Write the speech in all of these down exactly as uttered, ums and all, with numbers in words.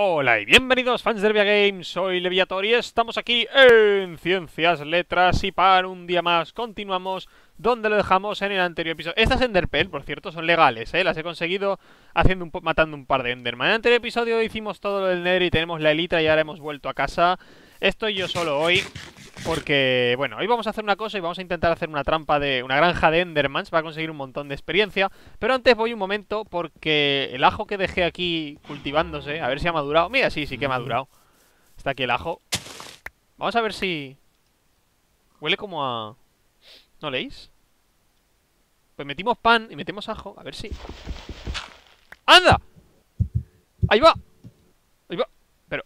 Hola y bienvenidos fans de LevillaGames, soy Levillator y estamos aquí en Ciencias Letras y Pan un día más. Continuamos donde lo dejamos en el anterior episodio. Estas Enderpearl, por cierto, son legales, ¿eh? Las he conseguido haciendo un matando un par de Enderman. En el anterior episodio hicimos todo lo del Nether y tenemos la Elytra y ahora hemos vuelto a casa. Estoy yo solo hoy porque, bueno, hoy vamos a hacer una cosa y vamos a intentar hacer una trampa de una granja de Endermans para conseguir un montón de experiencia. Pero antes voy un momento porque el ajo que dejé aquí cultivándose, a ver si ha madurado. Mira, sí, sí que ha madurado. Está aquí el ajo. Vamos a ver si... Huele como a... ¿No leéis? Pues metimos pan y metemos ajo, a ver si... ¡Anda! ¡Ahí va! ¡Ahí va! Pero...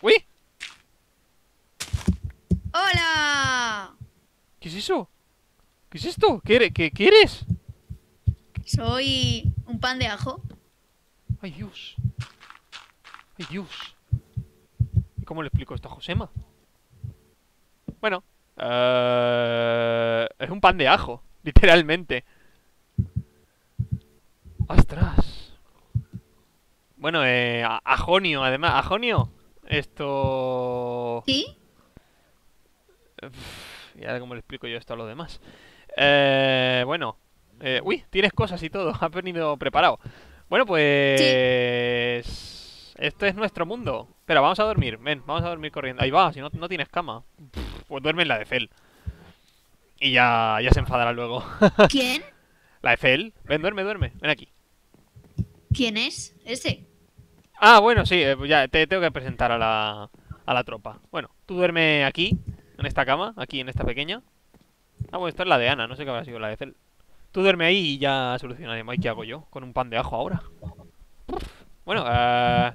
¡Uy! ¡Hola! ¿Qué es eso? ¿Qué es esto? ¿Qué eres? ¿Qué, ¿Qué eres? Soy un pan de ajo. ¡Ay, Dios! ¡Ay, Dios! ¿Y cómo le explico esto a Josema? Bueno, uh, es un pan de ajo, literalmente. ¡Ostras! Bueno, eh, Ajonio, además. Ajonio, esto... ¿Sí? Y ahora cómo le explico yo esto a los demás. Eh, bueno. Eh, uy, tienes cosas y todo. Has venido preparado. Bueno, pues... Sí. Esto es nuestro mundo. Espera, vamos a dormir. Ven, vamos a dormir corriendo. Ahí va, si no, no tienes cama. Pff, pues duerme en la de Fel. Y ya, ya se enfadará luego. ¿Quién? La de Fel. Ven, duerme, duerme. Ven aquí. ¿Quién es ese? Ah, bueno, sí. Ya te tengo que presentar a la, a la tropa. Bueno, tú duerme aquí. En esta cama, aquí, en esta pequeña. Ah, bueno, esta es la de Ana, no sé qué habrá sido la de Cel. Tú duerme ahí y ya solucionaremos. ¿Y qué hago yo con un pan de ajo ahora? Bueno, uh...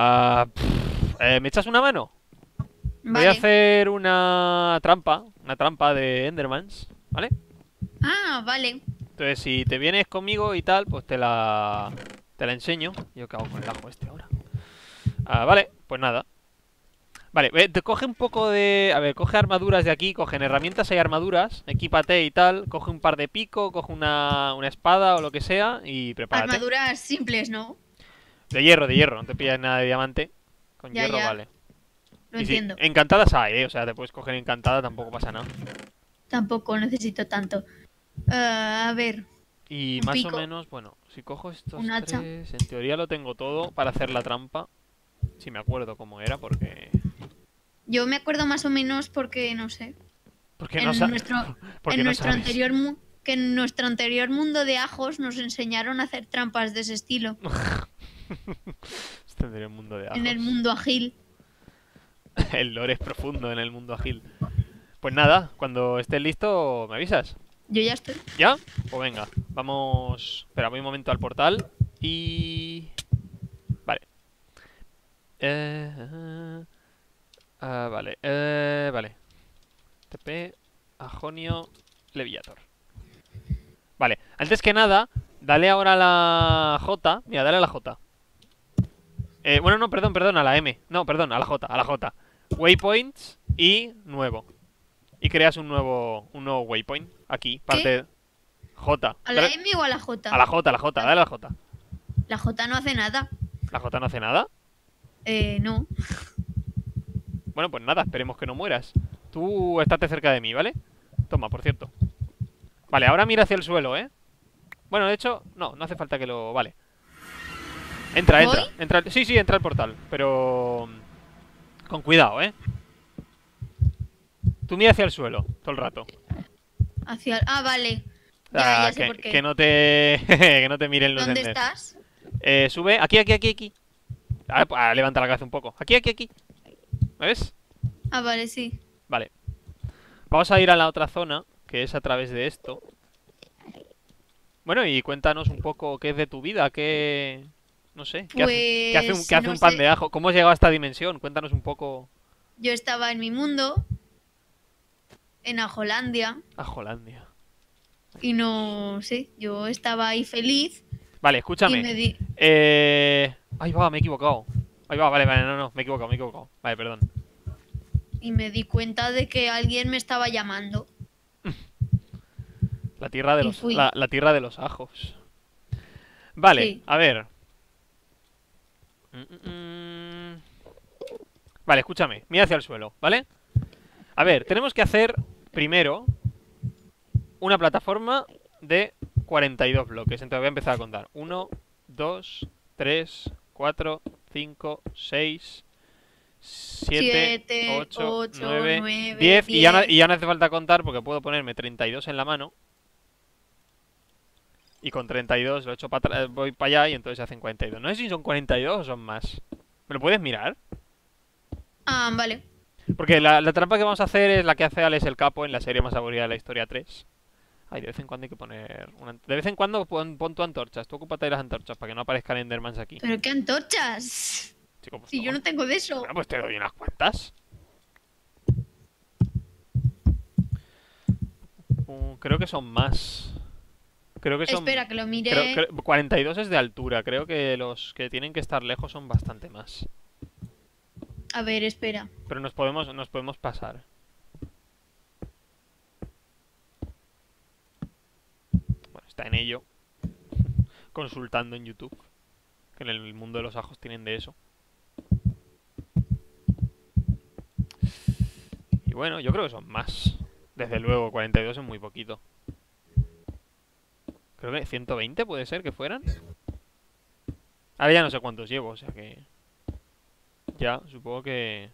Uh, pff, eh, ¿me echas una mano? Vale. Voy a hacer una trampa, una trampa de Endermans, ¿vale? Ah, vale. Entonces, si te vienes conmigo y tal, pues te la, te la enseño. Yo qué hago con el ajo este ahora. Uh, vale, pues nada. Vale, te coge un poco de... A ver, coge armaduras de aquí, cogen herramientas y armaduras, equípate y tal, coge un par de pico, coge una, una espada o lo que sea y prepárate. Armaduras simples, ¿no? De hierro, de hierro, no te pillas nada de diamante. Con ya, hierro ya. Vale. Lo y entiendo. Sí, encantadas hay, ¿eh? O sea, te puedes coger encantada, tampoco pasa nada. Tampoco necesito tanto. Uh, a ver... Y más pico. O menos, bueno, si cojo estos un hacha. Tres, en teoría lo tengo todo para hacer la trampa. Si me acuerdo cómo era, porque... Yo me acuerdo más o menos porque no sé. Porque en no sabes. Nuestro, porque en, no nuestro sabes. Anterior mu que en nuestro anterior mundo de ajos nos enseñaron a hacer trampas de ese estilo. Este anterior mundo de ajos. En el mundo ajil. El lore es profundo en el mundo ajil. Pues nada, cuando estés listo, me avisas. Yo ya estoy. ¿Ya? Pues venga, vamos. Espera, voy un momento al portal y. Vale. Eh. Uh, vale, eh, vale. T P, Ajonio, Levillator. Vale, antes que nada, dale ahora a la J. Mira, dale a la J. Eh, bueno, no, perdón, perdón, a la M. No, perdón, a la J, a la J. Waypoints y nuevo. Y creas un nuevo un nuevo waypoint. Aquí, parte ¿qué? J. ¿A la M o a la J? A la J, a la J, dale a la J. La J no hace nada. ¿La J no hace nada? Eh, no. Bueno, pues nada, esperemos que no mueras. Tú estate cerca de mí, ¿vale? Toma, por cierto. Vale, ahora mira hacia el suelo, ¿eh? Bueno, de hecho, no, no hace falta que lo... Vale. Entra, entra, entra. Sí, sí, entra al portal, pero... Con cuidado, ¿eh? Tú mira hacia el suelo, todo el rato. Hacia el... Ah, vale. Ya, ah, ya sé que, por qué. Que no te... que no te miren los... ¿Dónde Ender. Estás? Eh, sube. Aquí, aquí, aquí, aquí. Ah, pues, ah, levanta la cabeza un poco. Aquí, aquí, aquí. ¿Me ves? Ah, vale, sí. Vale. Vamos a ir a la otra zona, que es a través de esto. Bueno, y cuéntanos un poco qué es de tu vida, qué... No sé, qué, pues, hace, qué hace un, qué hace no un pan sé. De ajo. ¿Cómo has llegado a esta dimensión? Cuéntanos un poco. Yo estaba en mi mundo, en Ajolandia. Ajolandia. Y no sé, yo estaba ahí feliz. Vale, escúchame. Y me di... Eh... Ay, va, me he equivocado. Ahí va, vale, vale, no, no, me he equivocado, me he equivocado. Vale, perdón. Y me di cuenta de que alguien me estaba llamando. La tierra de los, la, la tierra de los ajos. Vale, sí. A ver. Mm-mm. Vale, escúchame. Mira hacia el suelo, ¿vale? A ver, tenemos que hacer primero una plataforma de cuarenta y dos bloques. Entonces voy a empezar a contar. uno, dos, tres, cuatro, cinco, seis, siete, ocho, nueve, diez. Y ya no, y ya no hace falta contar porque puedo ponerme treinta y dos en la mano. Y con treinta y dos lo echo para voy para allá y entonces se hacen cuarenta y dos. No sé si son cuarenta y dos o son más. ¿Me lo puedes mirar? Ah, vale. Porque la, la trampa que vamos a hacer es la que hace Alex el Capo en la serie más aburrida de la historia tres. Ay, de vez en cuando hay que poner... Una... De vez en cuando pon, pon tu antorchas. Tú ocúpate de las antorchas para que no aparezcan Endermans aquí. ¿Pero qué antorchas? Chico, pues si no. Yo no tengo de eso. Bueno, pues te doy unas cuantas. Uh, creo que son más. Creo que son... Espera, que lo mire... Creo, creo... cuarenta y dos es de altura. Creo que los que tienen que estar lejos son bastante más. A ver, espera. Pero nos podemos, nos podemos pasar. Bueno, está en ello. Consultando en YouTube. Que en el mundo de los ajos tienen de eso. Y bueno, yo creo que son más. Desde luego, cuarenta y dos es muy poquito. Creo que ciento veinte puede ser que fueran. Ahora ya no sé cuántos llevo, o sea que... Ya, supongo que...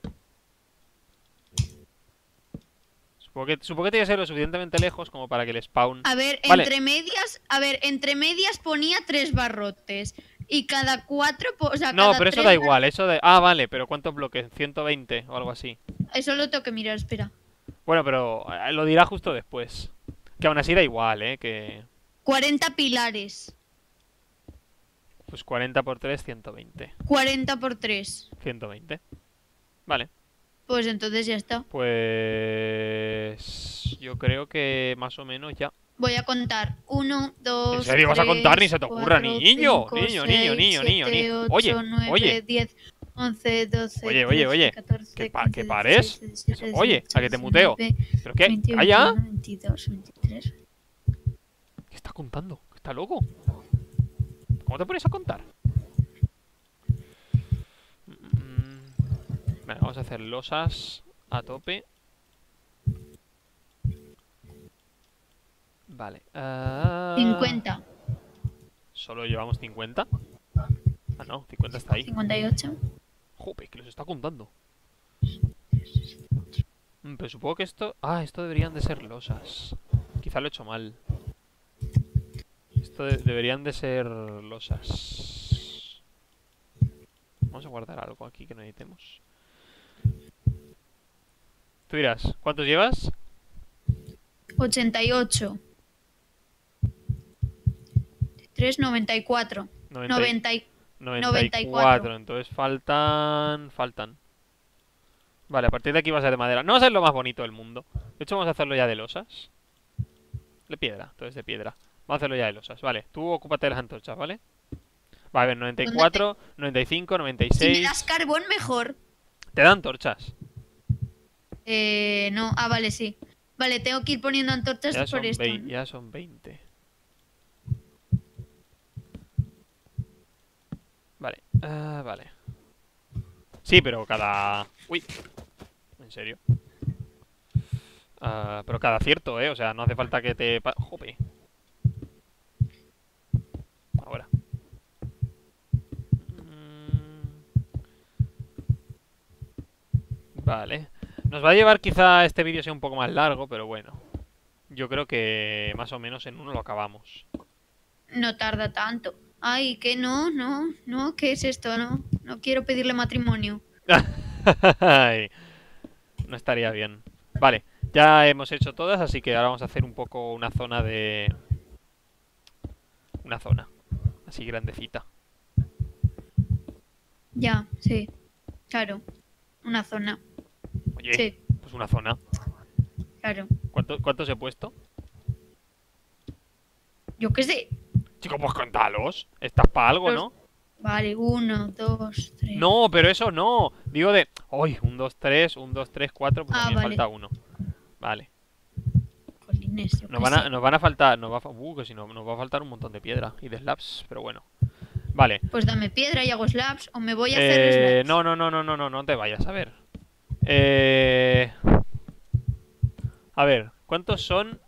Supongo que, supongo que tiene que ser lo suficientemente lejos como para que el spawn... A ver, vale. entre medias... A ver, entre medias ponía tres barrotes. Y cada cuatro... O sea, no, cada pero eso da igual, eso da... Ah, vale, pero ¿cuántos bloques? ¿ciento veinte o algo así? Eso lo tengo que mirar, espera. Bueno, pero lo dirá justo después. Que aún así da igual, eh, que... cuarenta pilares. Pues cuarenta por tres, ciento veinte. cuarenta por tres. ciento veinte. Vale. Pues entonces ya está. Pues... Yo creo que más o menos ya. Voy a contar. uno, dos, tres, ¿en serio vas a contar? Ni se te ocurra, ni niño. Niño, niño, niño, niño. Oye, oye. diez, once, doce, oye, oye, oye. ¿Qué pares? Oye, a que te muteo. ¿Pero qué? ¿Calla? veintidós, veintitrés. ¿Qué está contando? ¿Está loco? ¿Cómo te pones a contar? Mm, vale, vamos a hacer losas a tope. Vale. Uh... cincuenta. ¿Solo llevamos cincuenta? Ah, no, cincuenta está ahí. cincuenta y ocho. Jope, que los está contando. Mm, pero supongo que esto... Ah, esto deberían de ser losas. Quizá lo he hecho mal. Esto de deberían de ser losas. Vamos a guardar algo aquí que necesitemos. Tú dirás, ¿cuántos llevas? ochenta y ocho. tres, noventa y cuatro. noventa y cuatro. Entonces faltan... Faltan. Vale, a partir de aquí va a ser de madera. No va a ser lo más bonito del mundo. De hecho vamos a hacerlo ya de losas. De piedra, entonces de piedra. Vamos a hacerlo ya de losas, vale. Tú ocúpate de las antorchas, ¿vale? Va a ver, noventa y cuatro, te... noventa y cinco, noventa y seis... Si me das carbón, mejor. ¿Te dan antorchas? Eh... No, ah, vale, sí. Vale, tengo que ir poniendo antorchas ya por esto, ¿no? Ya son veinte. Vale, ah, vale. Sí, pero cada... Uy, en serio. Ah, pero cada cierto, ¿eh? O sea, no hace falta que te... Jope. Ahora. Vale. Nos va a llevar quizá este vídeo sea un poco más largo, pero bueno. Yo creo que más o menos en uno lo acabamos. No tarda tanto. Ay, que no, no, no, ¿qué es esto? No, no quiero pedirle matrimonio. Ay, no estaría bien. Vale, ya hemos hecho todas, así que ahora vamos a hacer un poco una zona de... Una zona. Así grandecita. Ya, sí. Claro. Una zona. Oye, sí. Pues una zona. Claro. ¿Cuánto, ¿Cuántos he puesto? Yo qué sé. Chicos, pues contalos. Estás para algo, Los... ¿no? Vale, uno, dos, tres. No, pero eso no. Digo de... Uy, un, dos, tres, un, dos, tres, cuatro. Pues ah, también vale. Falta uno. Vale. Nos van, a, nos van a faltar, nos va a, uh, que si no, nos va a faltar un montón de piedra y de slabs, pero bueno. Vale. Pues dame piedra y hago slabs o me voy a hacer eh, slabs. No, no, no, no, no, no, no te vayas. A ver. Eh... A ver, ¿cuántos son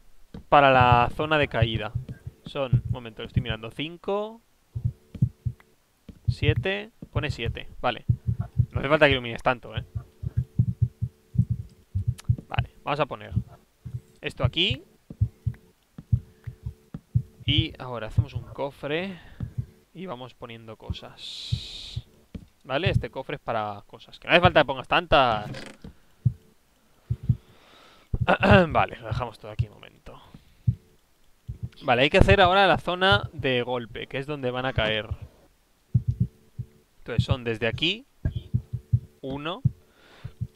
para la zona de caída? Son, un momento, lo estoy mirando. cinco, siete, pone siete, vale. No hace falta que ilumines tanto, ¿eh? Vale, vamos a poner esto aquí. Y ahora hacemos un cofre y vamos poniendo cosas. Vale, este cofre es para cosas. Que no hace falta que pongas tantas. Vale, lo dejamos todo aquí un momento. Vale, hay que hacer ahora la zona de golpe, que es donde van a caer. Entonces son desde aquí uno,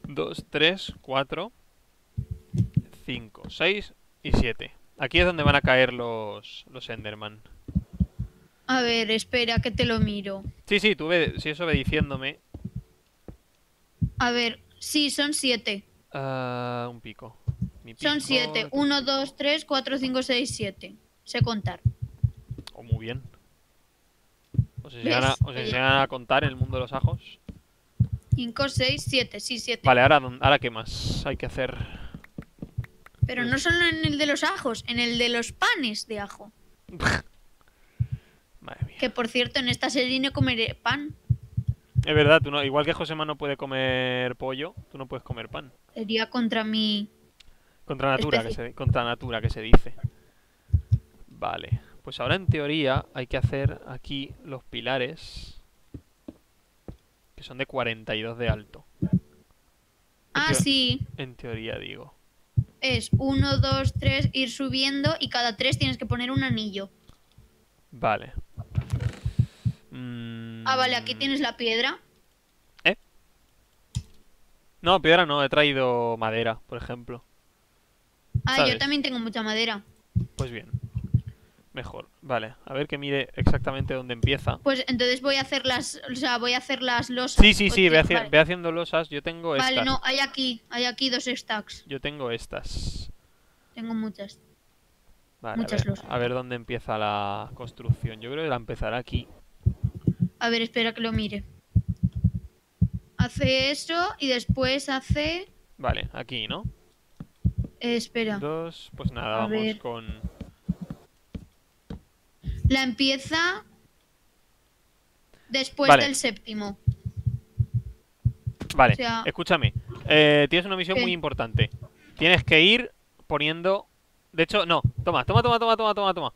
dos, tres, cuatro, cinco, seis y siete. Aquí es donde van a caer los, los Enderman. A ver, espera, que te lo miro. Sí, sí, tú ve, si eso ve diciéndome. A ver, sí, son siete. Uh, un pico. Mi pico. Son siete. uno, dos, tres, cuatro, cinco, seis, siete. Sé contar. Oh, muy bien. ¿Os enseñan a, os enseñan a contar en el mundo de los ajos? cinco, seis, siete. Sí, siete. Vale, ahora, ahora ¿qué más hay que hacer? Pero no solo en el de los ajos, en el de los panes de ajo. Madre mía. Que por cierto, en esta serie no comeré pan. Es verdad, tú no, igual que Josema no puede comer pollo, tú no puedes comer pan. Sería contra mi... Contra natura, que se, contra natura que se dice. Vale, pues ahora en teoría hay que hacer aquí los pilares, que son de cuarenta y dos de alto. Ah, sí. En teoría digo. Es uno, dos, tres, ir subiendo y cada tres tienes que poner un anillo. Vale. Mm... Ah, vale, aquí tienes la piedra. ¿Eh? No, piedra no, he traído madera, por ejemplo. Ah, ¿sabes? Yo también tengo mucha madera. Pues bien, mejor. Vale, a ver que mire exactamente dónde empieza. Pues entonces voy a hacer las, o sea, voy a hacer las losas. Sí, sí, sí, ve, hacia, vale. Ve haciendo losas, yo tengo vale, estas. Vale, no, hay aquí, hay aquí dos stacks. Yo tengo estas. Tengo muchas. Vale, muchas a ver, losas. A ver dónde empieza la construcción, yo creo que la empezará aquí. A ver, espera que lo mire. Hace eso y después hace... Vale, aquí, ¿no? Eh, espera. Dos, pues nada, a vamos ver. Con... La empieza después vale. Del séptimo. Vale, o sea... escúchame. Eh, tienes una misión ¿Qué? Muy importante. Tienes que ir poniendo... De hecho, no, toma, toma, toma, toma, toma, toma, toma.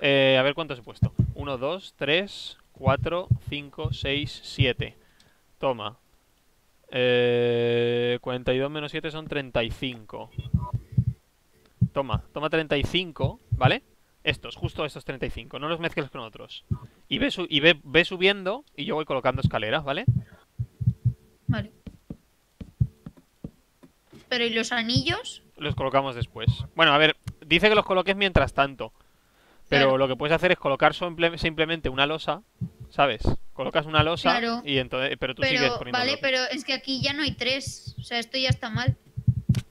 Eh, a ver cuántos he puesto. Uno, dos, tres... cuatro, cinco, seis, siete. Toma. Eh, cuarenta y dos menos siete son treinta y cinco. Toma, toma treinta y cinco, ¿vale? Estos, justo estos treinta y cinco. No los mezcles con otros. Y ve, su y ve, ve subiendo y yo voy colocando escaleras, ¿vale? Vale. ¿Pero y los anillos? Los colocamos después. Bueno, a ver, dice que los coloques mientras tanto. Pero claro. Lo que puedes hacer es colocar simplemente una losa, ¿sabes? Colocas una losa claro. Y entonces... Pero tú pero, sigues poniendo... Vale, losa. Pero es que aquí ya no hay tres. O sea, esto ya está mal.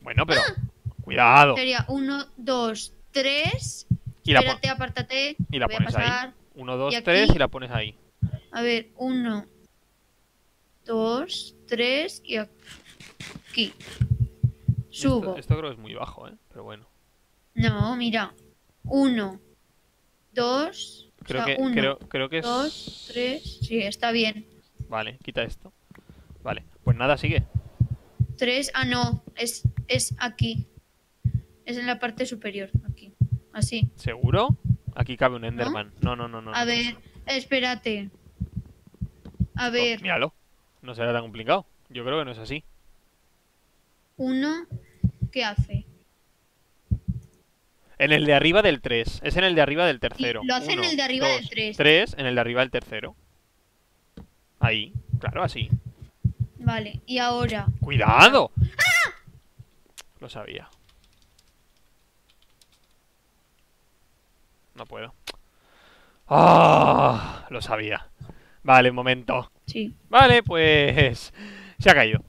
Bueno, pero... ¡Ah! Cuidado. Sería uno, dos, tres... Y espérate, apártate. Y la pones ahí. Uno, dos, y tres y la pones ahí. A ver, uno... Dos, tres y aquí. Subo. Esto, esto creo que es muy bajo, ¿eh? Pero bueno. No, mira. Uno... Dos, creo, o sea, que, uno, creo, creo que es... dos, tres, sí, está bien. Vale, quita esto. Vale, pues nada, sigue. Tres, ah no, es, es aquí. Es en la parte superior, aquí, así. ¿Seguro? Aquí cabe un Enderman. No, no, no, no. no a no, ver, no. espérate. A ver. Oh, míralo, no será tan complicado. Yo creo que no es así. Uno, ¿qué hace? En el de arriba del tres. Es en el de arriba del tercero. Lo hace uno, en el de arriba dos, del tres. tres en el de arriba del tercero. Ahí. Claro, así. Vale, y ahora... ¡Cuidado! ¡Ah! Lo sabía. No puedo. ¡Ah! ¡Oh! Lo sabía. Vale, un momento. Sí. Vale, pues... Se ha caído.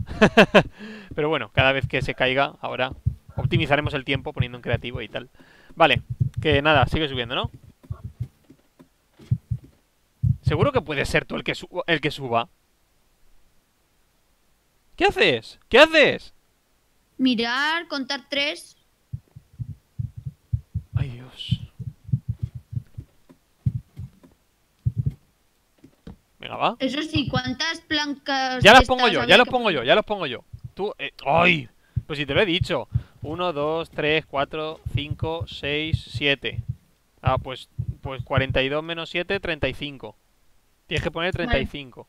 Pero bueno, cada vez que se caiga, ahora... Optimizaremos el tiempo poniendo en creativo y tal. Vale, que nada, sigue subiendo, ¿no? Seguro que puedes ser tú el que, el que suba. ¿Qué haces? ¿Qué haces? Mirar, contar tres. Ay, Dios. Venga, va. Eso sí, ¿cuántas blancas? Ya las pongo yo, ya los pongo yo, ya los pongo yo. Tú, eh, ¡ay! Pues si te lo he dicho. Uno, dos, tres, cuatro, cinco, seis, siete. Ah, pues, pues cuarenta y dos menos siete, treinta y cinco. Tienes que poner treinta y cinco.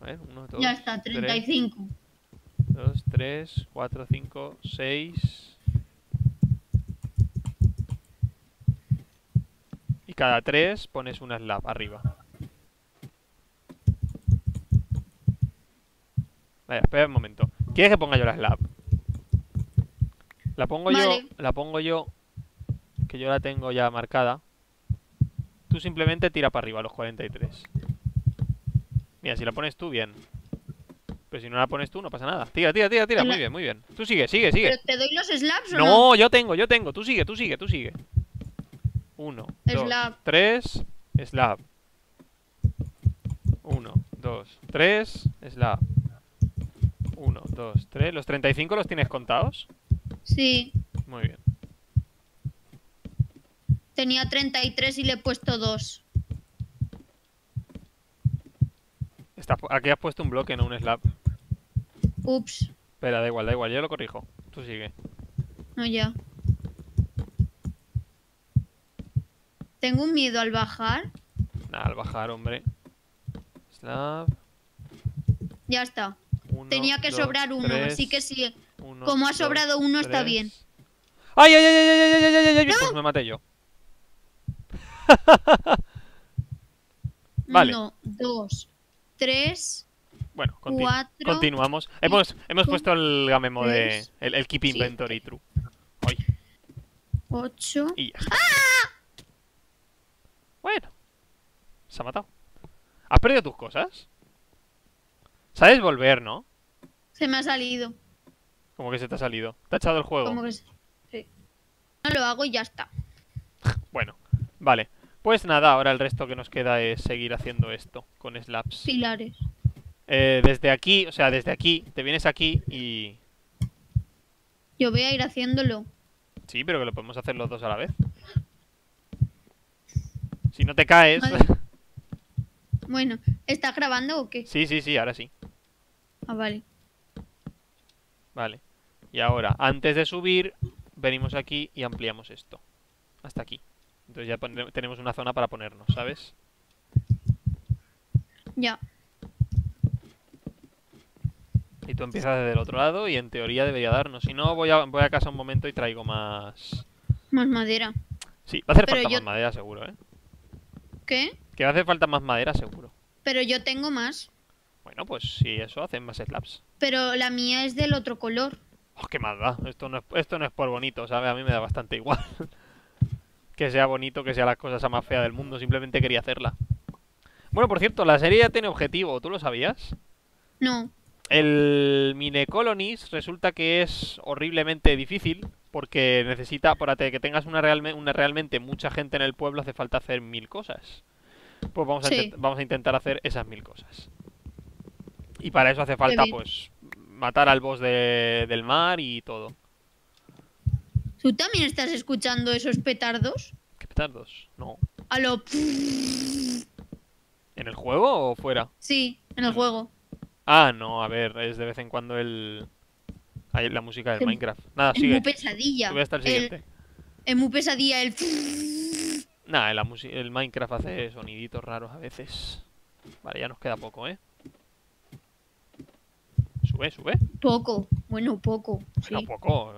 A ver, uno, dos, ya está, treinta y cinco. dos, tres, cuatro, cinco, seis. Y cada tres pones una slab arriba. Vaya, espera un momento. ¿Quieres que ponga yo la slab? La pongo vale. yo, la pongo yo, que yo la tengo ya marcada. Tú simplemente tira para arriba los cuarenta y tres. Mira, si la pones tú, bien. Pero si no la pones tú, no pasa nada. Tira, tira, tira, tira. Muy bien, muy bien. Tú sigue, sigue, sigue. ¿Pero te doy los slabs o no? No, yo tengo, yo tengo. Tú sigue, tú sigue, tú sigue. Uno, slab. Dos, tres, slab. Uno, dos, tres, slab. Uno, dos, tres. ¿Los treinta y cinco los tienes contados? Sí. Muy bien. Tenía treinta y tres y le he puesto dos. Está, aquí has puesto un bloque, no un slab. Ups. Espera, da igual, da igual, yo lo corrijo. Tú sigue. No, ya. Tengo un miedo al bajar. Nah, al bajar, hombre. Slab. Ya está. Uno, tenía que dos, sobrar uno, tres, así que sí. Uno, como ha sobrado dos, uno, tres. Está bien. ¡Ay, ay, ay, ay, ay, ay, ay, ay! ¿No? Pues me maté yo. Vale. Uno, dos, tres. Bueno, continu cuatro, continuamos. Cinco, hemos hemos cinco, puesto el gamemo de. El, el Keep Inventory siete, True. Ay. Ocho. Y ya. ¡Ah! Bueno. Se ha matado. ¿Has perdido tus cosas? Sabes volver, ¿no? Se me ha salido. ¿Cómo que se te ha salido? ¿Te ha echado el juego? Como que se... Sí. No lo hago y ya está. Bueno, vale. Pues nada, ahora el resto que nos queda es seguir haciendo esto con slabs. Pilares. Eh, desde aquí, o sea, desde aquí, te vienes aquí y... Yo voy a ir haciéndolo. Sí, pero que lo podemos hacer los dos a la vez. Si no te caes... Vale. Bueno, ¿estás grabando o qué? Sí, sí, sí, ahora sí. Ah, vale. Vale. Y ahora, antes de subir, venimos aquí y ampliamos esto. Hasta aquí. Entonces ya tenemos una zona para ponernos, ¿sabes? Ya. Y tú empiezas desde el otro lado y en teoría debería darnos. Si no, voy a, voy a casa un momento y traigo más... Más madera. Sí, va a hacer Pero falta yo... más madera seguro, ¿eh? ¿Qué? Que va a hacer falta más madera seguro. Pero yo tengo más. Bueno, pues si eso, hacen más slabs. Pero la mía es del otro color. Oh, qué mal da. Esto no es, esto no es por bonito, ¿sabes? A mí me da bastante igual. Que sea bonito, que sea la cosa más fea del mundo. Simplemente quería hacerla. Bueno, por cierto, la serie ya tiene objetivo. ¿Tú lo sabías? No. El Mine Colonies resulta que es horriblemente difícil. Porque necesita, para que tengas una, realme, una realmente mucha gente en el pueblo, hace falta hacer mil cosas. Pues vamos a, sí. intent, vamos a intentar hacer esas mil cosas. Y para eso hace falta, pues, matar al boss de, del mar y todo. ¿Tú también estás escuchando esos petardos? ¿Qué petardos? No. A lo... ¿En el juego o fuera? Sí, en el juego. Ah, no, a ver, es de vez en cuando el... Hay la música del es Minecraft. Nada, es sigue. Es muy pesadilla. Voy hasta el siguiente. El... Es muy pesadilla el... Nah, el, el Minecraft hace soniditos raros a veces. Vale, ya nos queda poco, ¿eh? Sube, sube. Poco, bueno, poco. Bueno, sí. poco.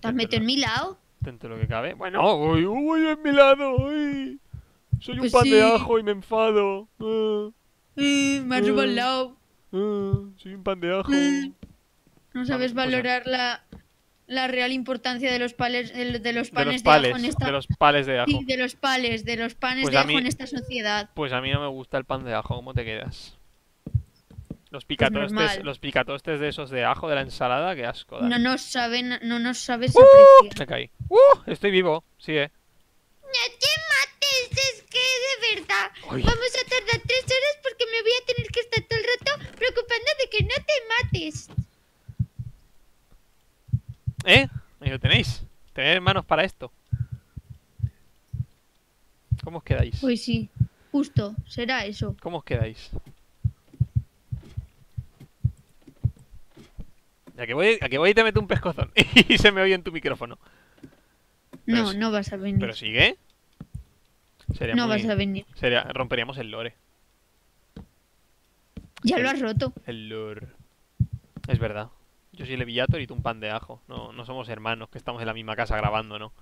¿Te has metido en mi lado? Dentro de lo que cabe. Bueno, uy, uy, en mi lado. Uy. Soy pues un pan sí. de ajo y me enfado. Uh, sí, me has uh, al lado. Uh, soy un pan de ajo. Uh, no sabes vale, valorar pues, la, la real importancia de los pales de, de los panes de, los pales, de ajo en esta. De los pales de ajo. Sí, de los pales, de los panes pues de ajo mí, en esta sociedad. Pues a mí no me gusta el pan de ajo. ¿Cómo te quedas? Los picatostes, pues los picatostes de esos de ajo de la ensalada, qué asco. Dale. No nos saben, no nos sabes apreciar. Uh, me caí. Uh, estoy vivo, sí, eh. No te mates, es que de verdad. Uy. Vamos a tardar tres horas porque me voy a tener que estar todo el rato preocupando de que no te mates. ¿Eh? Ahí lo tenéis. Tener manos para esto. ¿Cómo os quedáis? Pues sí, justo, será eso. ¿Cómo os quedáis? A que voy, a que voy y te meto un pescozón. Y se me oye en tu micrófono. Pero no, si, no vas a venir. Pero sigue. Sería no muy, vas a venir. Sería, romperíamos el lore. Ya el, lo has roto. El lore. Es verdad. Yo soy Levillator y tú un pan de ajo. No, no somos hermanos que estamos en la misma casa grabando, ¿no?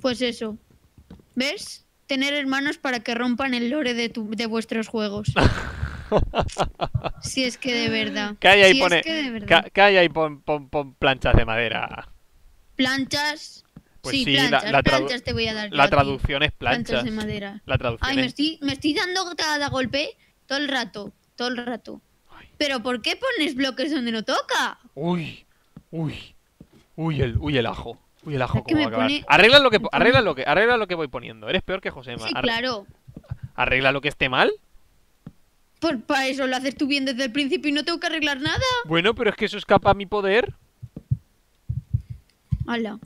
Pues eso. ¿Ves? Tener hermanos para que rompan el lore de, tu, de vuestros juegos. Si es que de verdad. Calla y si pone. Es que ca calla y pon, pon, pon planchas de madera. Planchas. Pues sí, sí planchas, la, la planchas te voy a dar. La traducción es planchas. Planchas de madera. La traducción Ay, es... me, estoy, me estoy dando cada golpe todo el rato. Todo el rato. Ay. Pero ¿por qué pones bloques donde no toca? Uy, uy. Uy, el, uy, el ajo. Uy, el ajo. ¿Cómo va a acabar? Pone... Arregla lo que, arregla lo que, arregla lo que voy poniendo. Eres peor que Josema. Sí, claro. Arregla lo que esté mal. Pues para eso lo haces tú bien desde el principio y no tengo que arreglar nada. Bueno, pero es que eso escapa a mi poder. Hala.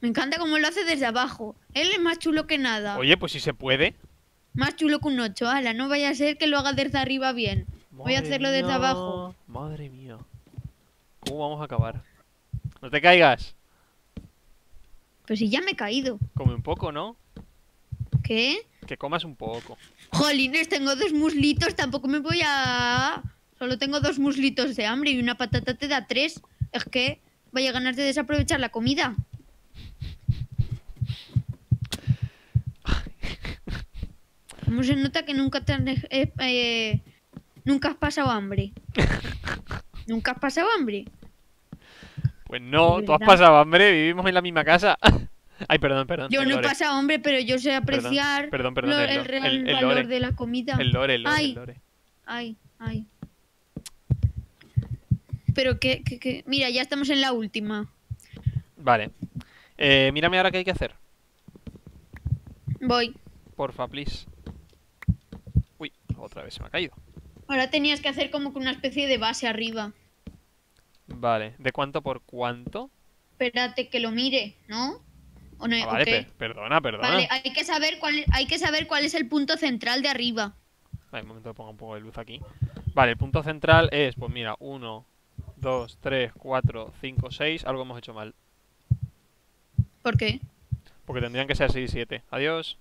Me encanta cómo lo hace desde abajo. Él es más chulo que nada. Oye, pues si se puede. Más chulo que un ocho. Hala, no vaya a ser que lo haga desde arriba bien. Madre Voy a hacerlo mía. desde abajo. Madre mía. ¿Cómo vamos a acabar? No te caigas. Pero si ya me he caído. Come un poco, ¿no? ¿Qué? Que comas un poco. Jolines, tengo dos muslitos. Tampoco me voy a... Solo tengo dos muslitos de hambre. Y una patata te da tres. Es que vaya ganas de desaprovechar la comida. ¿Cómo se nota que nunca te has, eh, eh, nunca has pasado hambre? ¿Nunca has pasado hambre? Pues no, tú has pasado hambre. Vivimos en la misma casa. Ay, perdón, perdón. Yo no he pasado hambre, pero yo sé apreciar perdón, perdón, perdón, lo, el real el, el valor lore. de la comida. El lore, el lore, ay, el lore. Ay, ay. Pero que, que, que... Mira, ya estamos en la última. Vale. Eh, mírame ahora qué hay que hacer. Voy. Porfa, please. Uy, otra vez se me ha caído. Ahora tenías que hacer como que una especie de base arriba. Vale. ¿De cuánto por cuánto? Espérate que lo mire, ¿no? ¿O no? Ah, vale, okay. per perdona, perdona. Vale, hay que saber cuál es, hay que saber cuál es el punto central de arriba. Vale, un momento que ponga un poco de luz aquí. Vale, el punto central es, pues mira, uno, dos, tres, cuatro, cinco, seis. Algo hemos hecho mal. ¿Por qué? Porque tendrían que ser seis y siete. Adiós.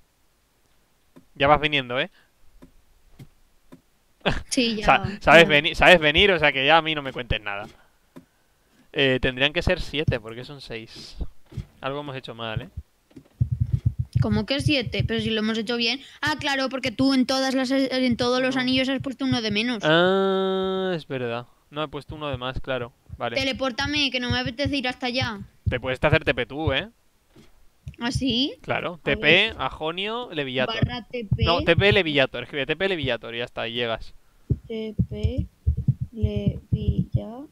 Ya vas viniendo, ¿eh? Sí, ya. Sa sabes, ya. Veni sabes venir, o sea que ya a mí no me cuentes nada. Eh, tendrían que ser siete, porque son seis. Algo hemos hecho mal, ¿eh? ¿Cómo que siete? Pero si lo hemos hecho bien. Ah, claro, porque tú en todas las en todos los anillos has puesto uno de menos. Ah, es verdad. No, he puesto uno de más, claro. Vale. Telepórtame, que no me apetece ir hasta allá. Te puedes hacer T P tú, ¿eh? ¿Ah, sí? Claro. A T P, ver. Ajonio, Levillator. Barra T P. No, T P, Levillator. Escribe T P, Levillator y ya está, y llegas. T P, Levillator.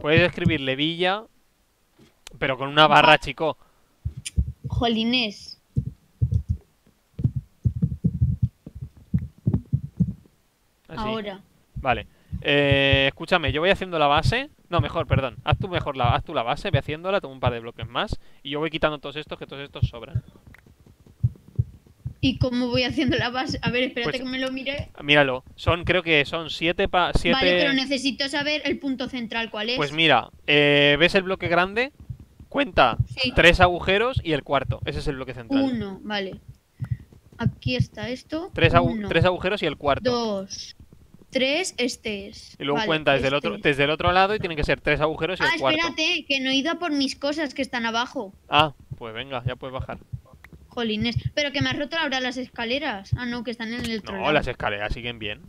Puedes escribir Levilla... Pero con una barra, chico. Jolines. Así. Ahora. Vale. Eh, escúchame, yo voy haciendo la base. No, mejor, perdón. Haz tú mejor la, haz tú la base, ve haciéndola, toma un par de bloques más. Y yo voy quitando todos estos, que todos estos sobran. ¿Y cómo voy haciendo la base? A ver, espérate pues, que me lo mire. Míralo. Son, creo que son siete pa... Siete... Vale, pero necesito saber el punto central, ¿cuál es? Pues mira, eh, ¿ves el bloque grande? Cuenta sí. Tres agujeros y el cuarto. Ese es el bloque central. Uno, vale. Aquí está esto. Tres, agu Uno, tres agujeros y el cuarto. Dos, tres, este es. Y luego vale, cuenta desde, este. el otro, desde el otro lado y tienen que ser tres agujeros y ah, el cuarto. Ah, espérate, que no he ido a por mis cosas que están abajo. Ah, pues venga, ya puedes bajar. Jolines, pero que me has roto ahora las escaleras. Ah, no, que están en el otro lado. No, las escaleras siguen bien.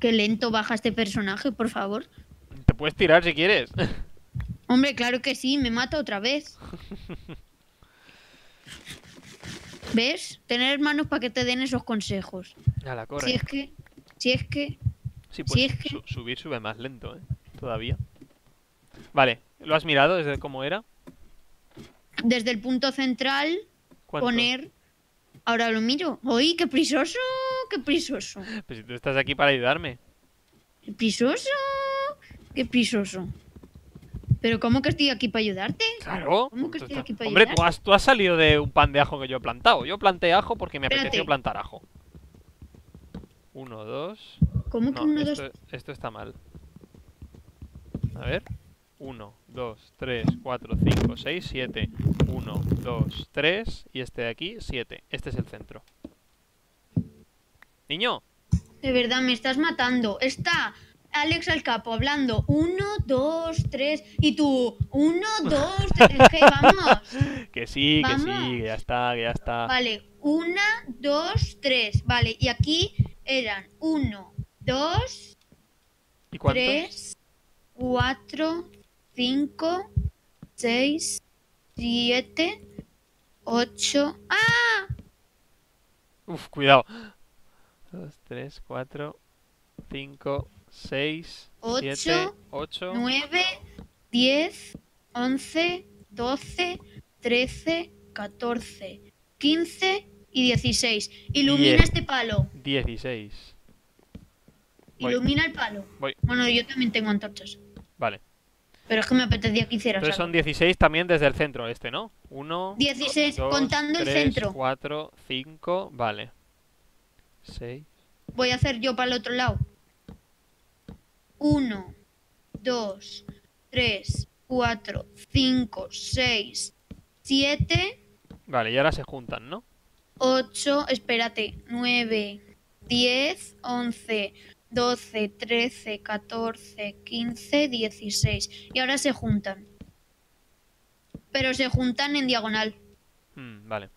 Qué lento baja este personaje, por favor. Te puedes tirar si quieres. Hombre, claro que sí, me mata otra vez. ¿Ves? Tener hermanos para que te den esos consejos. A la corre. Si es que... Si es que... Sí, pues si es que... Su subir sube más lento, ¿eh? Todavía. Vale, ¿lo has mirado desde cómo era? desde el punto central, ¿cuánto? Poner... Ahora lo miro. ¡Uy, qué prisoso! ¡Qué prisoso! Pues si tú estás aquí para ayudarme. ¡Qué prisoso! ¡Qué prisoso! ¿Pero cómo que estoy aquí para ayudarte? Claro. ¿Cómo que estoy aquí para ayudarte? Hombre, tú has, tú has salido de un pan de ajo que yo he plantado. Yo planté ajo porque me Espérate. apeteció plantar ajo. Uno, dos... ¿Cómo no, que uno, esto, dos? Esto está mal. A ver... uno, dos, tres, cuatro, cinco, seis, siete. uno, dos, tres. Y este de aquí, siete. Este es el centro. Niño. De verdad, me estás matando. Está Alex el Capo hablando. uno, dos, tres. Y tú, uno, dos, tres. Que vamos. Que sí, ¿Vamos? que sí. Que ya está, que ya está. Vale, uno, dos, tres. Vale, y aquí eran uno, dos, tres, cuatro, cinco, seis, siete, ocho... ¡Ah! Uf, cuidado. dos, tres, cuatro, cinco, seis, siete, ocho, nueve, diez, once, doce, trece, catorce, quince y dieciséis. Ilumina diez. Este palo. dieciséis. Voy. Ilumina el palo. Voy. Bueno, yo también tengo antorchas. Vale. Pero es que me apetecía que hicieras. Entonces son dieciséis también desde el centro este, ¿no? uno, dieciséis, contando dos, el tres, centro. cuatro, cinco, vale. seis. Voy a hacer yo para el otro lado. uno, dos, tres, cuatro, cinco, seis, siete. Vale, y ahora se juntan, ¿no? ocho, espérate, nueve, diez, once, doce, trece, catorce, quince, dieciséis. Y ahora se juntan. Pero se juntan en diagonal. Mm, vale.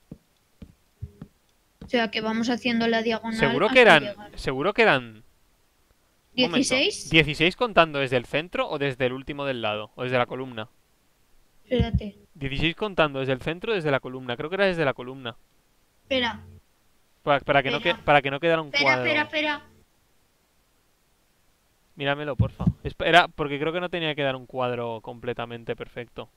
O sea que vamos haciendo la diagonal. Seguro que eran. Llegar. Seguro que eran. ¿dieciséis? ¿dieciséis contando desde el centro o desde el último del lado? O desde la columna. Espérate. dieciséis contando desde el centro o desde la columna. Creo que era desde la columna. Espera. Para, para, que, espera. No que, para que no quedara un espera, cuadro. Espera, espera, espera. Míramelo, porfa. Era porque creo que no tenía que dar un cuadro completamente perfecto.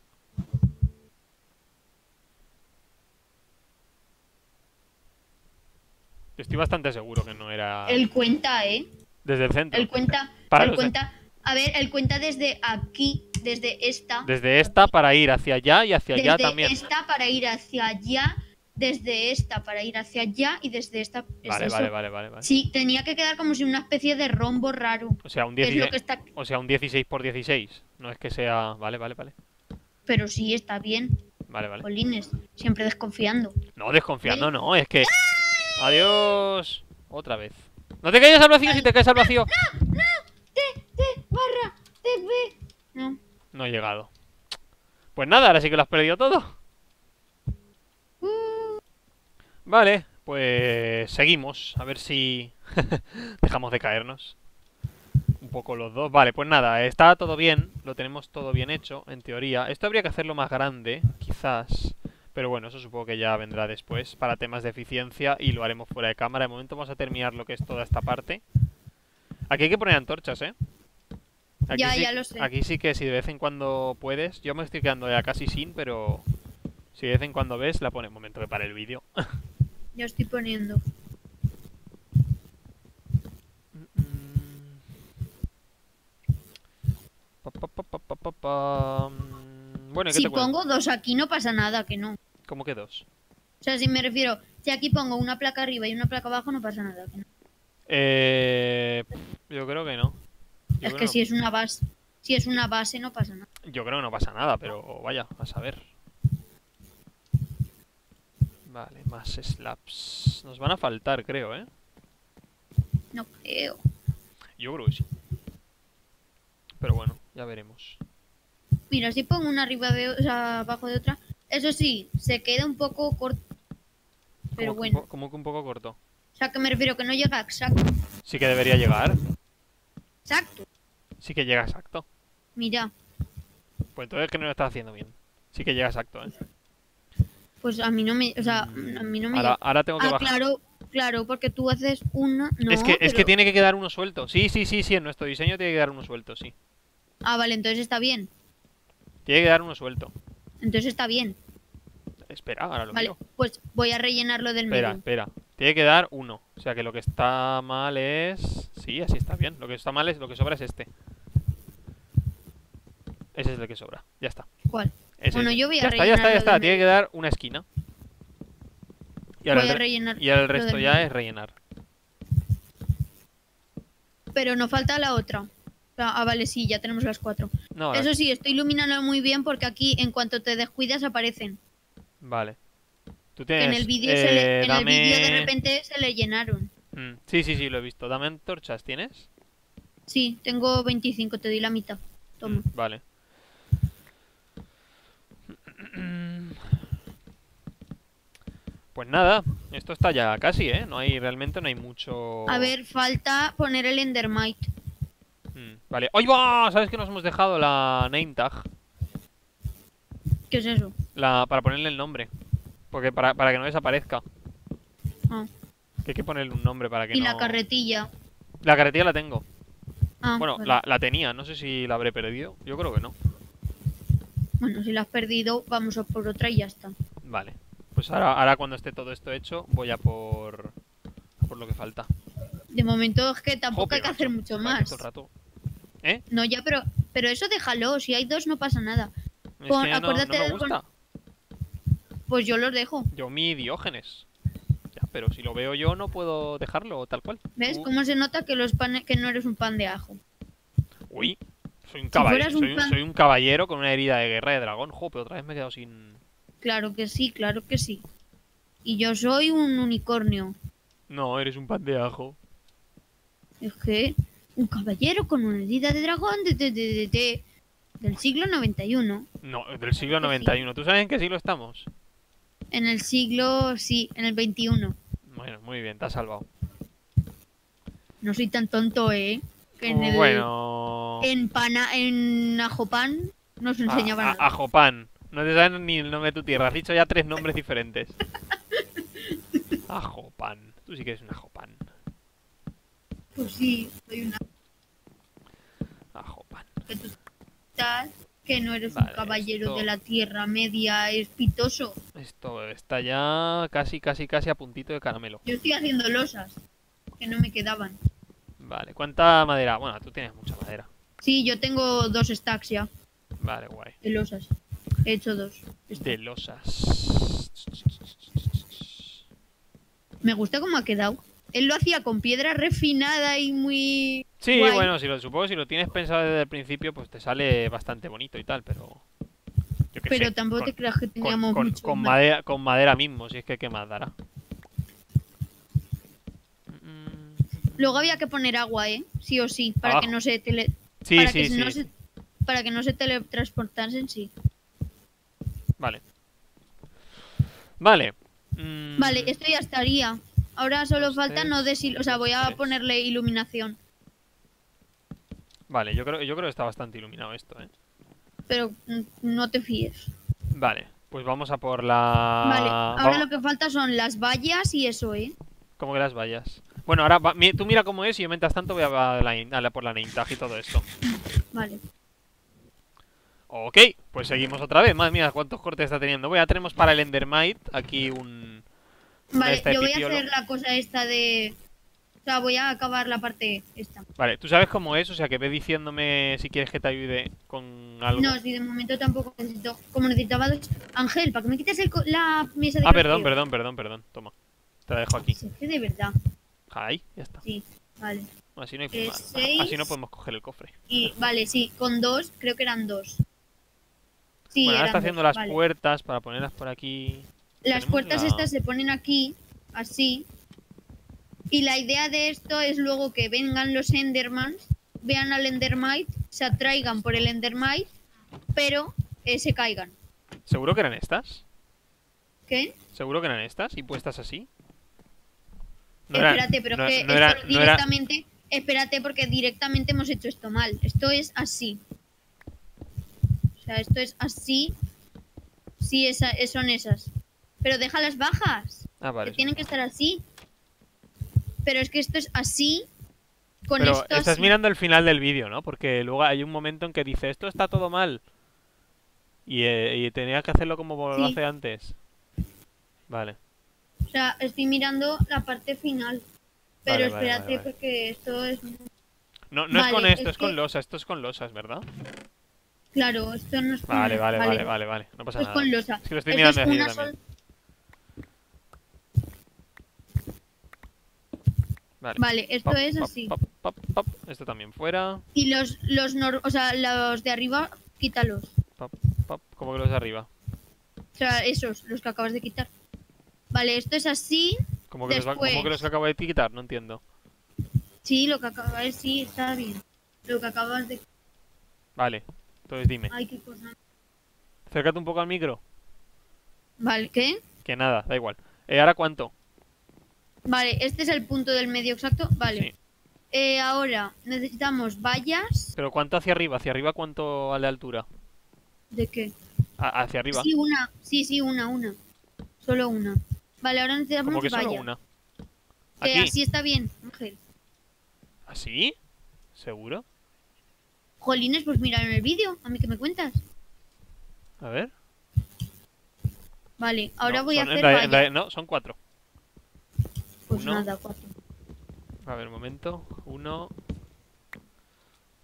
Estoy bastante seguro que no era... El cuenta, ¿eh? Desde el centro. El cuenta... Para el cuenta... A ver, el cuenta desde aquí, desde esta... Desde esta para ir hacia allá y hacia allá también. Desde esta para ir hacia allá... Desde esta para ir hacia allá y desde esta... Vale, ¿es vale, vale, vale, vale. Sí, tenía que quedar como si una especie de rombo raro. O sea, un dieciséis, está... o sea, un dieciséis por dieciséis. No es que sea... Vale, vale, vale. Pero sí, está bien. Vale, vale. Colines, siempre desconfiando. No, desconfiando ¿Eh? no, es que... ¡Ay! Adiós. Otra vez. No te caigas al vacío. Ay. Si te caes al vacío. No, no, no. Te, te, barra, te, ve. No. No he llegado. Pues nada, ahora sí que lo has perdido todo. Vale, pues seguimos. A ver si dejamos de caernos un poco los dos. Vale, pues nada, está todo bien. Lo tenemos todo bien hecho, en teoría. Esto habría que hacerlo más grande, quizás. Pero bueno, eso supongo que ya vendrá después para temas de eficiencia y lo haremos fuera de cámara. De momento vamos a terminar lo que es toda esta parte. Aquí hay que poner antorchas, ¿eh? Aquí ya, sí, ya lo sé. Aquí sí que si de vez en cuando puedes. Yo me estoy quedando ya casi sin, pero si de vez en cuando ves, la pones. Un momento que pare el vídeo. Ya estoy poniendo. Bueno, si pongo dos aquí no pasa nada, que no. ¿Cómo que dos? O sea, si me refiero, si aquí pongo una placa arriba y una placa abajo no pasa nada, que no. Eh, yo creo que no. Yo es que no. si es una base, si es una base no pasa nada. Yo creo que no pasa nada, pero vaya, a saber. Vale, más slabs. Nos van a faltar, creo, ¿eh? No creo. Yo creo que sí. Pero bueno, ya veremos. Mira, si pongo una arriba de, o sea, abajo de otra... Eso sí, se queda un poco corto. Pero ¿Cómo, bueno. ¿Cómo que un poco corto? O sea, que me refiero que no llega exacto. Sí que debería llegar. Exacto. Sí que llega exacto. Mira. Pues entonces que no lo estás haciendo bien. Sí que llega exacto, ¿eh? Pues a mí no me... O sea, a mí no me... Ahora, ahora tengo que ah, bajar. Claro, claro, porque tú haces uno... No, es que, pero... es que tiene que quedar uno suelto. Sí, sí, sí, sí, en nuestro diseño tiene que quedar uno suelto, sí. Ah, vale, entonces está bien. Tiene que quedar uno suelto. Entonces está bien. Espera, ahora lo vale, miro. Pues voy a rellenarlo del medio. Espera, espera. Tiene que dar uno. O sea que lo que está mal es... Sí, así está bien. Lo que está mal es... Lo que sobra es este. Ese es el que sobra. Ya está. ¿Cuál? Ese bueno, es. Yo voy a ya rellenar. Ya está, ya está, ya está. Tiene medio. Que dar una esquina. Y ahora voy a el, rellenar y el resto ya medio. Es rellenar. Pero no falta la otra. Ah, vale, sí, ya tenemos las cuatro. No, eso sí, estoy iluminando muy bien porque aquí, en cuanto te descuidas, aparecen. Vale. Tú tienes, en el vídeo eh, dame... de repente se le llenaron. Mm, sí, sí, sí, lo he visto. Dame antorchas, ¿tienes? Sí, tengo veinticinco, te doy la mitad. Toma. Mm, vale. Pues nada, esto está ya casi, ¿eh? No hay, realmente no hay mucho... A ver, falta poner el Endermite. Hmm, vale. ¡Ay, va! ¿Sabes que nos hemos dejado la name tag? ¿Qué es eso? La, para ponerle el nombre. Porque para, para que no desaparezca. Ah. Que hay que ponerle un nombre para que ¿Y no... ¿Y la carretilla? La carretilla la tengo. Ah, bueno, vale. la, la tenía. No sé si la habré perdido. Yo creo que no. Bueno, si la has perdido, vamos a por otra y ya está. Vale. Pues ahora, ahora cuando esté todo esto hecho, voy a por, a por lo que falta. De momento es que tampoco Jope, hay que hacer mucho más. Todo el rato. ¿Eh? No, ya, pero pero eso déjalo. Si hay dos no pasa nada. Pon, es que acuérdate no, no me gusta. Pon... Pues yo los dejo. Yo mi Diógenes. Ya, pero si lo veo yo no puedo dejarlo tal cual. ¿Ves? Uh. ¿Cómo se nota que los pan... que no eres un pan de ajo? Uy, soy un caballero, si un soy, pan... soy un caballero con una herida de guerra de dragón. Jope, otra vez me he quedado sin... Claro que sí, claro que sí. Y yo soy un unicornio. No, eres un pan de ajo. Es que un caballero con una herida de dragón de, de, de, de, de, del siglo noventa y uno. No, del siglo noventa y uno. ¿Tú sabes en qué siglo estamos? En el siglo, sí, en el veintiuno. Bueno, muy bien, te has salvado. No soy tan tonto, ¿eh? Que en el, bueno... En, pana, en Ajopán nos enseñaban a, a, nada. Ajopán. No te saben ni el nombre de tu tierra. Has dicho ya tres nombres diferentes. Ajopan. Tú sí que eres un ajopan. Pues sí, soy una... Ajopan. Que tú estás... Que no eres vale, un caballero esto... de la Tierra Media. Es pitoso. Esto está ya casi, casi, casi a puntito de caramelo. Yo estoy haciendo losas. Que no me quedaban. Vale. ¿Cuánta madera? Bueno, tú tienes mucha madera. Sí, yo tengo dos stacks ya. Vale, guay. De losas. He hecho dos. Este. De losas. Me gusta cómo ha quedado. Él lo hacía con piedra refinada y muy... Sí, guay. Bueno, si lo supongo, si lo tienes pensado desde el principio, pues te sale bastante bonito y tal, pero... Yo que pero sé, tampoco con, te creas que teníamos con, mucho con madera. Con madera mismo, si es que qué más dará. Luego había que poner agua, ¿eh? Sí o sí, para Abajo. que no se tele... Sí, para sí, que sí. No se... Para que no se teletransportasen, sí. Vale. Vale. Mm. Vale, esto ya estaría. Ahora solo falta no desil... O sea, voy a ponerle iluminación. Vale, yo creo, yo creo que está bastante iluminado esto, ¿eh? Pero no te fíes. Vale, pues vamos a por la... Vale, ahora vamos. Lo que falta son las vallas y eso, ¿eh? ¿Cómo que las vallas? Bueno, ahora va... tú mira cómo es y yo mientras tanto voy a, la... a la por la name tag y todo esto. Vale. Ok, pues seguimos otra vez. Madre mía, cuántos cortes está teniendo. Bueno, ya tenemos para el Endermite aquí un... Vale, este yo voy pitiolo. a hacer la cosa esta de... O sea, voy a acabar la parte esta. Vale, ¿tú sabes cómo es? O sea, que ve diciéndome si quieres que te ayude con algo. No, si de momento tampoco necesito... Como necesitaba... Dos... Ángel, ¿para que me quites el co... la mesa de Ah, perdón, perdón, perdón, perdón. Toma, te la dejo aquí. Sí, es que de verdad. Ahí, ya está. Sí, vale. Así no hay eh, seis... Así no podemos coger el cofre. Y vale, sí, con dos, creo que eran dos. Sí, bueno, ahora está haciendo dos, las vale. puertas para ponerlas por aquí. Las puertas la... estas se ponen aquí, así. Y la idea de esto es luego que vengan los Endermans, vean al Endermite, se atraigan por el Endermite, pero eh, se caigan. ¿Seguro que eran estas? ¿Qué? ¿Seguro que eran estas y puestas así? No espérate, eran, pero no, que no era, directamente... No era... Espérate, porque directamente hemos hecho esto mal. Esto es así. O sea, esto es así. Sí, esa, son esas. Pero déjalas bajas. Ah, vale. Que tienen que estar así. Pero es que esto es así. Con Pero esto estás así. mirando el final del vídeo, ¿no? Porque luego hay un momento en que dice, esto está todo mal. Y, eh, y tenía que hacerlo como lo sí. hace antes. Vale. O sea, estoy mirando la parte final. Pero vale, espérate, vale, vale. Porque esto es... No, no vale, es con esto, es, es que... con losas. Esto es con losas, ¿verdad? Claro, esto no es con vale, vale, vale, vale, vale. No pasa nada. Es con losa. Es que lo estoy mirando desde aquí también. Vale. Vale, esto es así. Pop, pop, pop, pop. Esto también fuera. Y los, los, nor o sea, los de arriba, quítalos. Pop, pop. ¿Cómo que los de arriba? O sea, esos, los que acabas de quitar. Vale, esto es así. ¿Cómo que, después... los, ¿cómo que los que acabo de quitar? No entiendo. Sí, lo que acabas de... Sí, está bien. Lo que acabas de... Vale, entonces dime. Ay, qué cosa. Acércate un poco al micro. Vale, ¿qué? Que nada, da igual. Eh, ¿ahora cuánto? Vale, este es el punto del medio exacto. Vale. Sí. Eh, ahora necesitamos vallas. ¿Pero cuánto hacia arriba? ¿Hacia arriba cuánto a la altura? ¿De qué? A hacia arriba. Sí, una. Sí, sí, una, una. Solo una. Vale, ahora necesitamos vallas. ¿Cómo que solo una? ¿Aquí? Que así está bien, Ángel. ¿Así? ¿Seguro? Jolines, pues mira en el vídeo. ¿A mí qué me cuentas? A ver. Vale, ahora no, voy son, a hacer la, vallas. La, no, son cuatro. Pues uno. Nada, cuatro. A ver, un momento. Uno,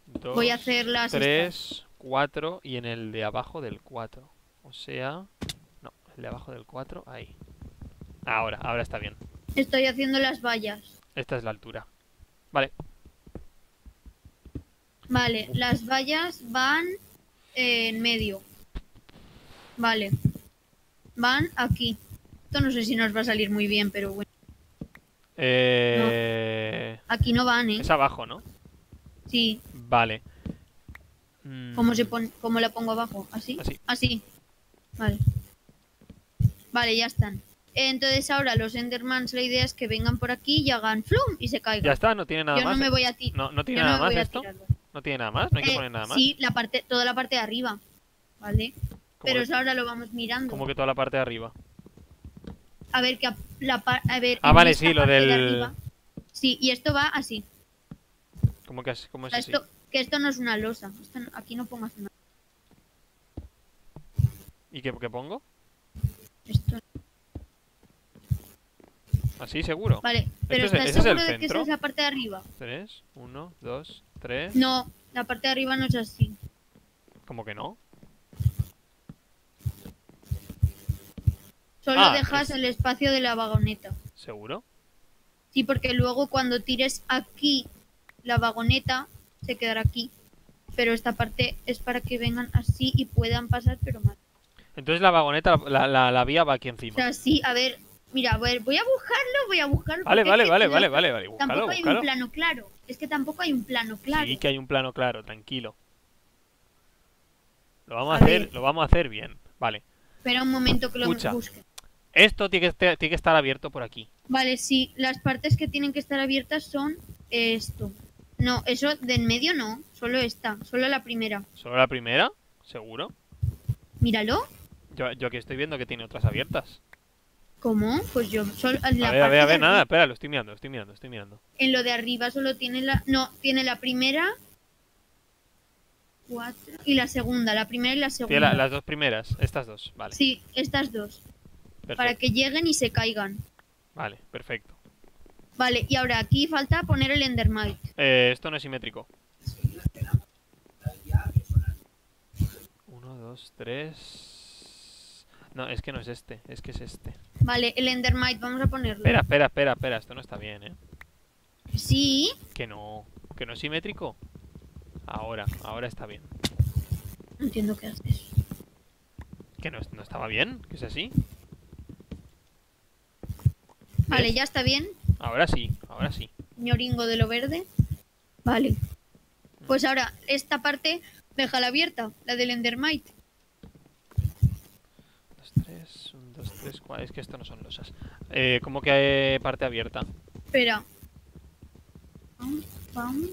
dos, voy a hacer las tres, estas. Cuatro y en el de abajo del cuatro. O sea, no, el de abajo del cuatro, ahí. Ahora, ahora está bien. Estoy haciendo las vallas. Esta es la altura. Vale. Vale, uf. Las vallas van en medio. Vale. Van aquí. Esto no sé si nos va a salir muy bien, pero bueno. Eh... No. Aquí no van, ¿eh? Es abajo, ¿no? Sí. Vale. ¿Cómo, se pon... ¿Cómo la pongo abajo? ¿Así? Así. Así. Vale. Vale, ya están. Entonces ahora los Endermans, la idea es que vengan por aquí y hagan flum y se caigan. Ya está, no tiene nada Yo más. Yo no me voy a tirar. No, no tiene Yo nada no más esto. No tiene nada más, no hay eh, que poner nada más. Sí, la parte, toda la parte de arriba. Vale. Pero que... eso ahora lo vamos mirando. ¿Cómo que toda la parte de arriba? A ver, que a, la a ver, ah, vale, sí, lo del... De sí, y esto va así. ¿Cómo que así? ¿Cómo es esto, así? Que esto no es una losa. Esto no, aquí no pongas nada. ¿Y qué, qué pongo? Esto. ¿Así, seguro? Vale, pero ¿estás es, seguro es de que esa es la parte de arriba? Tres, uno, dos, tres... No, la parte de arriba no es así. ¿Cómo que no? Solo ah, dejas es... el espacio de la vagoneta. ¿Seguro? Sí, porque luego cuando tires aquí la vagoneta, se quedará aquí. Pero esta parte es para que vengan así y puedan pasar, pero mal. Entonces la vagoneta, la, la, la vía va aquí encima. O sea, sí, a ver, mira, a ver, voy a buscarlo, voy a buscarlo. Vale, vale, vale, vale, vale, vale. Búscalo, tampoco hay búscalo. Un plano claro. Es que tampoco hay un plano claro. Sí que hay un plano claro, tranquilo. Lo vamos a, a hacer, ver. lo vamos a hacer bien, vale. Espera un momento que lo busque. Esto tiene que, tiene que estar abierto por aquí. Vale, sí. Las partes que tienen que estar abiertas son esto. No, eso de en medio no. Solo esta. Solo la primera. ¿Solo la primera? ¿Seguro? Míralo. Yo, yo aquí estoy viendo que tiene otras abiertas. ¿Cómo? Pues yo solo... La a ver, a ver, a ver, nada. Espera, lo estoy mirando, estoy mirando, estoy mirando. En lo de arriba solo tiene la... No, tiene la primera... Cuatro... Y la segunda. La primera y la segunda. Tiene la, las dos primeras. Estas dos, vale. Sí, estas dos. Perfecto. Para que lleguen y se caigan. Vale, perfecto. Vale, y ahora aquí falta poner el Endermite. Eh, esto no es simétrico. Uno, dos, tres... No, es que no es este, es que es este. Vale, el Endermite, vamos a ponerlo. Espera, espera, espera, espera, esto no está bien, ¿eh? Sí. Que no, que no es simétrico. Ahora, ahora está bien. No entiendo qué haces. Que no, no estaba bien, que es así. Vale, ya está bien. Ahora sí, ahora sí. Ñoringo de lo verde. Vale. Pues ahora, esta parte, déjala abierta, la del Endermite. Dos, tres, un, dos, tres, cuatro. Es que esto no son losas. Eh, ¿cómo que hay parte abierta? Espera. Pam, pam.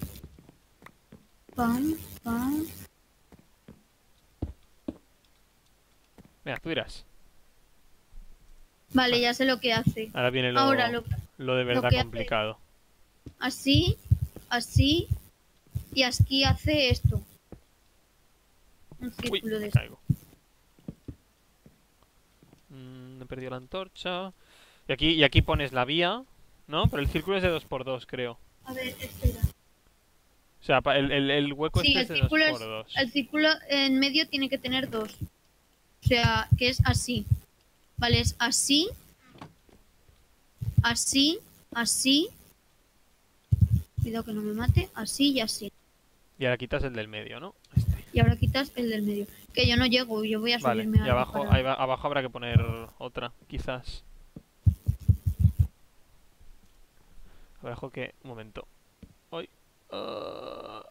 Pam, pam. Mira, tú dirás. Vale, ya sé lo que hace. Ahora viene lo, Ahora lo, lo de verdad lo complicado. Hace. Así, así, y aquí hace esto. Un círculo. Uy, de esto. Caigo. Mm, he perdido la antorcha. Y aquí, y aquí pones la vía, ¿no? Pero el círculo es de dos por dos, creo. A ver, espera. O sea, el, el, el hueco sí, este el es de dos por dos. Es, el círculo en medio tiene que tener dos. O sea, que es así. Vale, es así. Así, así. Cuidado que no me mate. Así y así. Y ahora quitas el del medio, ¿no? Este. Y ahora quitas el del medio. Que yo no llego, yo voy a vale, subirme a... Y abajo, ahí va, abajo habrá que poner otra, quizás. Abajo que... Un momento. Ay, uh...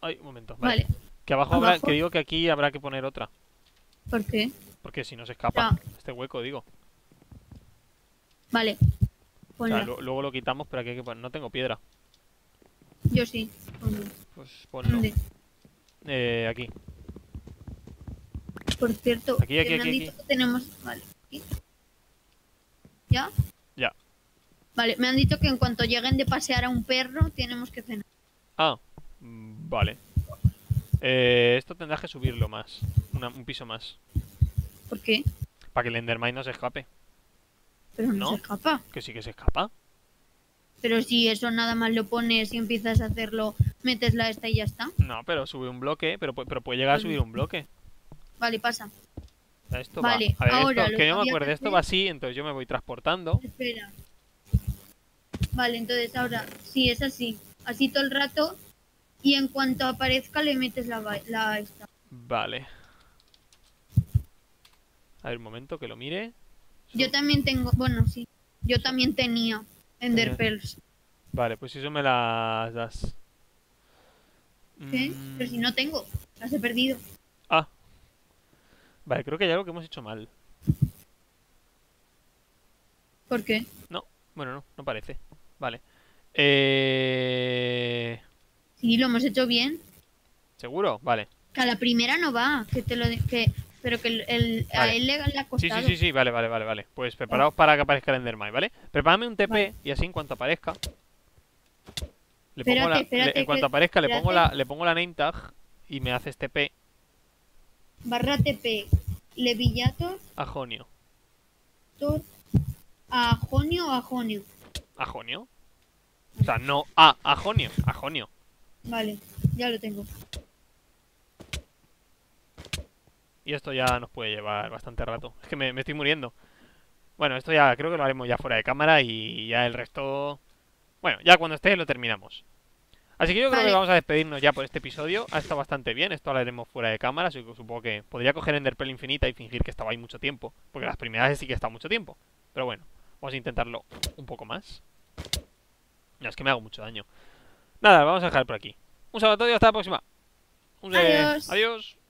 Ay, un momento. Vale. vale. Que abajo, abajo habrá... Que digo que aquí habrá que poner otra. ¿Por qué? Porque si no se escapa ya. Este hueco, digo. Vale. Ponla. O sea, lo, luego lo quitamos, pero aquí hay que poner... No tengo piedra. Yo sí. Ponlo. Pues ponlo. ¿Dónde? Eh, aquí. Por cierto, aquí, aquí, aquí, aquí. tenemos... Vale. Aquí. ¿Ya? Ya. Vale, me han dicho que en cuanto lleguen de pasear a un perro, tenemos que cenar. Ah, vale. Eh, esto tendrás que subirlo más. Una, un piso más. ¿Por qué? Para que el Endermite no se escape. Pero no, ¿no? se escapa. Que sí que se escapa. Pero si eso nada más lo pones y empiezas a hacerlo, metes la esta y ya está. No, pero sube un bloque, pero, pero puede llegar vale. a subir un bloque. Vale, pasa. Esto vale, va. A ver, ahora esto, que yo me acuerdo, esto va así, entonces yo me voy transportando. Espera. Vale, entonces ahora, sí, es así. Así todo el rato. Y en cuanto aparezca le metes la, la esta. Vale. A ver, un momento, que lo mire. Yo también tengo... Bueno, sí. Yo también tenía Enderpearls. Vale, pues eso me las das. ¿Qué? Mm. Pero si no tengo. Las he perdido. Ah. Vale, creo que hay algo que hemos hecho mal. ¿Por qué? No. Bueno, no, no parece. Vale. Eh... Sí, lo hemos hecho bien. ¿Seguro? Vale. Que a la primera no va, que te lo de... que... pero que el, el... Vale. a él le ha costado. Sí, sí, sí, sí, vale, vale, vale, vale. Pues preparaos vale. para que aparezca el Endermite, ¿vale? Prepárame un T P vale. y así en cuanto aparezca. Le espérate, pongo la... espérate, le... En cuanto aparezca espérate. le pongo la le pongo la name tag y me haces T P. Barra T P Levillator. Ajonio. Tor... Ajonio o Ajonio. Ajonio. O sea, no a Ajonio, Ajonio. Vale, ya lo tengo. Y esto ya nos puede llevar bastante rato. Es que me, me estoy muriendo. Bueno, esto ya creo que lo haremos ya fuera de cámara y ya el resto... Bueno, ya cuando esté lo terminamos. Así que yo creo vale. que vamos a despedirnos ya por este episodio. Ha estado bastante bien, esto lo haremos fuera de cámara. Así que supongo que podría coger Enderpearl infinita y fingir que estaba ahí mucho tiempo. Porque las primeras veces sí que está mucho tiempo. Pero bueno, vamos a intentarlo un poco más. No, es que me hago mucho daño. Nada, vamos a dejar por aquí. Un saludo a todos y hasta la próxima. Un... Adiós. Adiós.